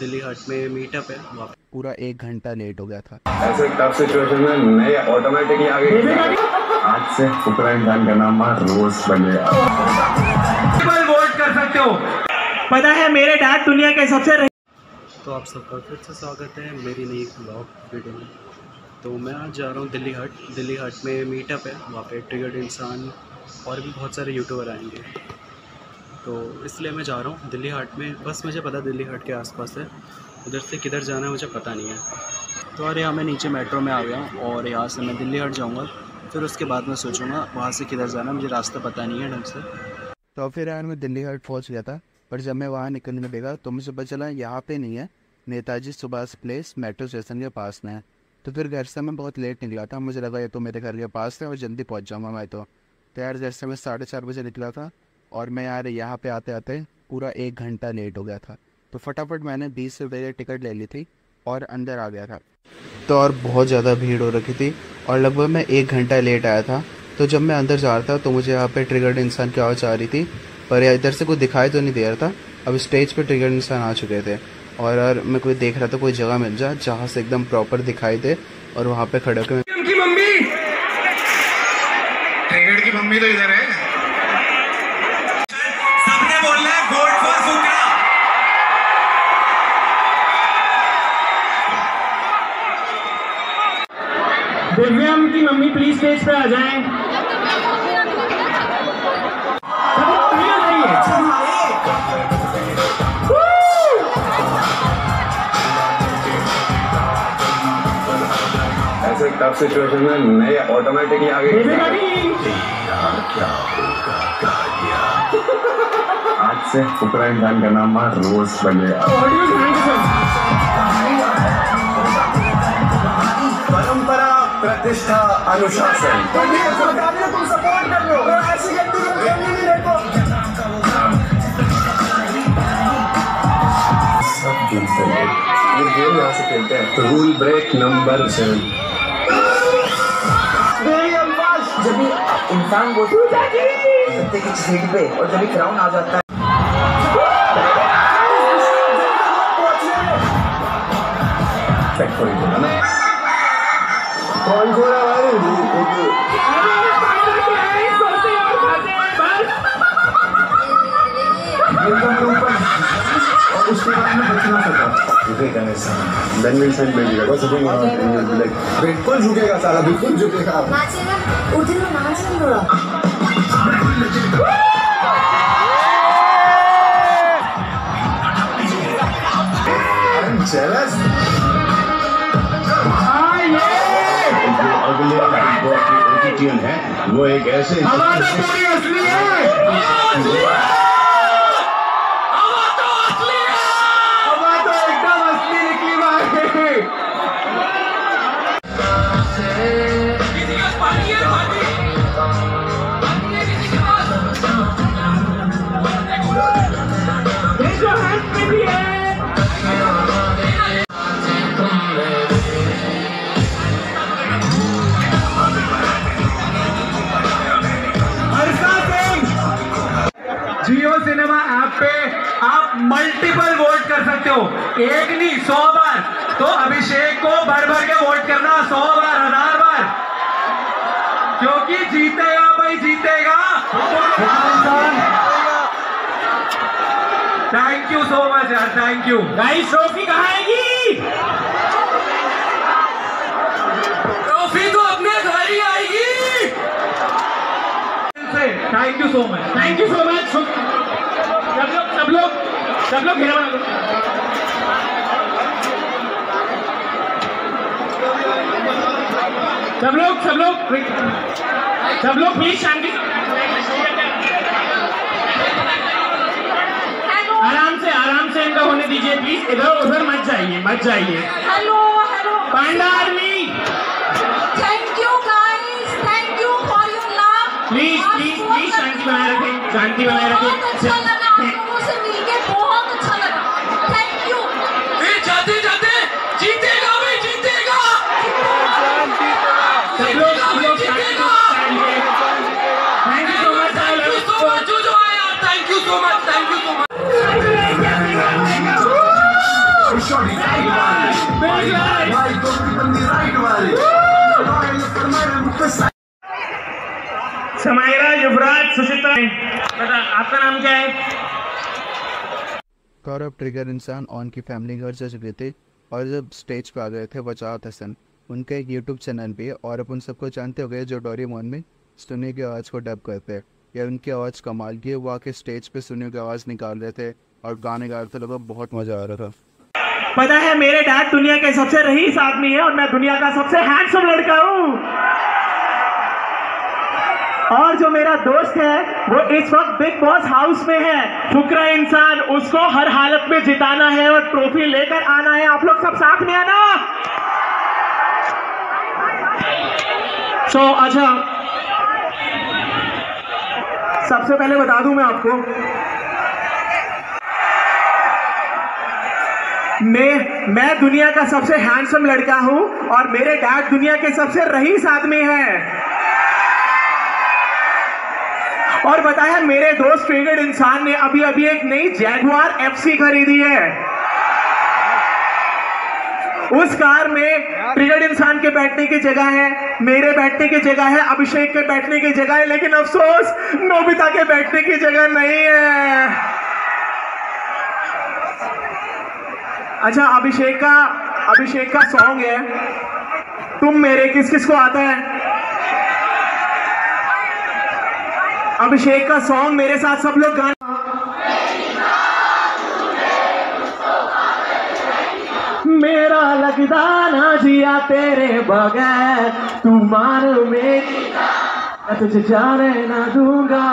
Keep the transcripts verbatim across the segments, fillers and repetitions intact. दिल्ली हाट में मीटअप है, वहाँ पूरा एक घंटा लेट हो गया था। ऐसे टफ सिचुएशन में मैं ऑटोमेटिकली आ गई। आज से फुकरा इंसान का नाम रोज बनेगा। वोट कर सकते हो। पता है मेरे डैड दुनिया के सबसे रह... तो आप सबका फिर से स्वागत है मेरी नई ब्लॉग वीडियो में। तो मैं आज जा रहा हूँ दिल्ली हाट। दिल्ली हाट में मीटअप है, वहाँ पे ट्रिगर्ड इंसान और भी बहुत सारे यूट्यूबर आएंगे, तो इसलिए मैं जा रहा हूँ दिल्ली हाट में। बस मुझे पता दिल्ली हाट के आसपास है, उधर से किधर जाना है मुझे पता नहीं है। तो और यहाँ मैं नीचे मेट्रो में आ गया और यहाँ से मैं दिल्ली हाट जाऊँगा, फिर उसके बाद मैं सोचूंगा वहाँ से किधर जाना, मुझे रास्ता पता नहीं है ढंग से। तो फिर यार मैं दिल्ली हाट पहुँच गया था, पर जब मैं वहाँ निकलने लगा तो मुझे पता चला यहाँ पे नहीं है, Netaji Subhash place metro station के पास में है। तो फिर घर से मैं बहुत लेट निकला था, मुझे लगा ये तो मेरे घर के पास है और जल्दी पहुँच जाऊँगा मैं। तो यार जैसे मैं साढ़े चार बजे निकला था और मैं यार यहाँ पे आते आते पूरा एक घंटा लेट हो गया था। तो फटाफट मैंने बीस रुपये की टिकट ले ली थी और अंदर आ गया था। तो और बहुत ज़्यादा भीड़ हो रखी थी और लगभग मैं एक घंटा लेट आया था। तो जब मैं अंदर जा रहा था तो मुझे यहाँ पे ट्रिगर्ड इंसान की आवाज़ आ रही थी, पर इधर से कोई दिखाई तो नहीं दे रहा था। अब स्टेज पर ट्रिगर्ड इंसान आ चुके थे और यार मैं कोई देख रहा था कोई जगह मिल जाए जहाँ से एकदम प्रॉपर दिखाई दे और वहाँ पर खड़े होकर दिव्यम की मम्मी प्लीज स्टेज पे आ जाए। ऐसे टफ सिचुएशन में मैं ऑटोमेटिकली आ गई। आज से फुकरा इंसान का नाम रोज बनेगा। प्रतिष्ठा अनुशासन तुम सपोर्ट कर लो, ऐसी गलती नहीं देखो। सब खेलते हैं ये गेम, यहाँ से खेलते हैं। Rule break number seven. जब भी इंसान बोलते सत्य की सीट पे और जब भी क्राउन आ जाता है कौन बोला भाई? उसके बाद में बचना पड़ता है, बिल्कुल झुकेगा सारा, बिल्कुल झुकेगा। उधर नाच नहीं हो रहा। है वो एक ऐसे मल्टीपल वोट कर सकते हो, एक नहीं सौ बार। तो अभिषेक को भर भर के वोट करना, सौ बार, हजार बार, क्योंकि जीतेगा भाई, जीतेगा। थैंक यू सो मच यार, थैंक यू गाइस। ट्रॉफी कहाँ आएगी? ट्रॉफी तो अपने घर ही आएगी। Thank you so much, thank you so much. सब लोग सब लोग सब लोग घेरा बना दो। सब लोग सब लोग सब लोग प्लीज शांति, आराम से आराम से इनका होने दीजिए प्लीज। इधर उधर मत जाइए मत जाइए। Hello hello panda army, thank you guys, thank you for your love. Please please please शांति बनाए रखें, शांति बनाए रखें। Thank you so much. Thank you so much. Samaira Yuvraj Suchita, आपका नाम क्या है? गौरव ट्रिगर इंसान ऑन की फैमिली घर से चुके थे और जब स्टेज पर आ गए थे वजाहत हसन उनका एक यूट्यूब चैनल भी है और अब उन सबको जानते हो गए जो डोरेमोन में सुने की आवाज़ को डब करते हैं। या उनकी आवाज़ कमाल की है, वो आके स्टेज पे सुने की आवाज़ निकाल रहे थे और गाने गा रहे थे, लोगों को बहुत मज़ा आ रहा था। पता है मेरे डैड दुनिया के सबसे रईस आदमी है और मैं दुनिया का सबसे हैंडसम लड़का हूँ और जो मेरा दोस्त है वो इस वक्त बिग बॉस हाउस में है, फुकरा इंसान, उसको हर हालत में जिताना है और ट्रॉफी लेकर आना है। आप लोग सब साथ में आना। सो so, अच्छा सबसे पहले बता दूं मैं आपको, मैं मैं दुनिया का सबसे हैंडसम लड़का हूं और मेरे डैड दुनिया के सबसे रईस आदमी है और बताया मेरे दोस्त ट्रिगर्ड इंसान ने अभी अभी एक नई जैगुआर एफ सी खरीदी है। उस कार में ट्रिगर्ड इंसान के बैठने की जगह है, मेरे बैठने की जगह है, अभिषेक के बैठने की जगह है, लेकिन अफसोस नोबिता के बैठने की जगह नहीं है। अच्छा अभिषेक का अभिषेक का सॉन्ग है तुम मेरे, किस किस को आता है अभिषेक का सॉन्ग? मेरे साथ सब लोग गाना, मेरा लगदा ना जिया तेरे बगैर, तू मान मेरी मैं तुझे जाने ना दूंगा,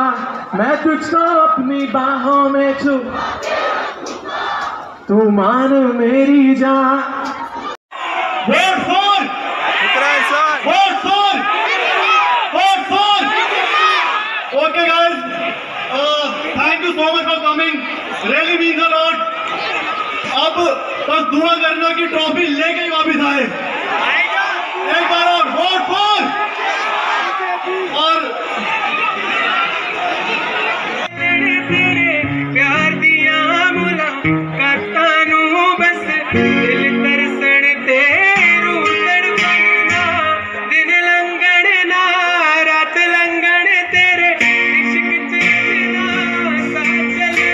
मैं तुझको अपनी बाहों में छुपा के रखूंगा, तू मान मेरी जान। Really means a lot. अब बस दुआ करना कि ट्रॉफी लेके ही वापिस आए। एक बार और वोट फॉर। और तेरे तेरे प्यार दिया मुला करता नू बस दिल तरसने तेरू तड़पना दिन लंगड़ ना रात लंगड़ तेरे इश्क चलना साथ चलने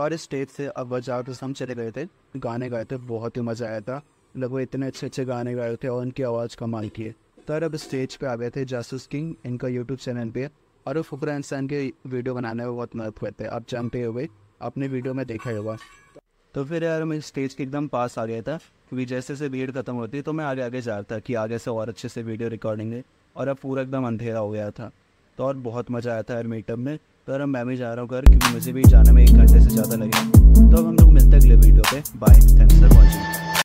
और स्टेज से अब वजाहत हसन चले गए थे, गाने गाए थे, बहुत ही मज़ा आया था, लगभग इतने अच्छे अच्छे गाने गाए थे और उनकी आवाज़ कमाल की है। तो अब स्टेज पे आ गए थे जासूस किंग, इनका यूट्यूब चैनल पे, और वो फुकरा इंसान के वीडियो बनाने में बहुत मदद करते हैं, आप जानते हुए अपने वीडियो में देखा होगा। तो फिर यार मैं स्टेज के एकदम पास आ गया था क्योंकि जैसे से भीड़ खत्म होती तो मैं आगे आगे जा रहा था कि आगे से और अच्छे से वीडियो रिकॉर्डिंग है और अब पूरा एकदम अंधेरा हो गया था। तो और बहुत मज़ा आया था यार मीटअप में। तो अब मैं भी जा रहा हूँ घर क्योंकि मुझे भी जाने में एक घंटे से ज़्यादा लगे। तो अब हम लोग मिलते हैं अगले वीडियो पे। Bye, thanks for watching.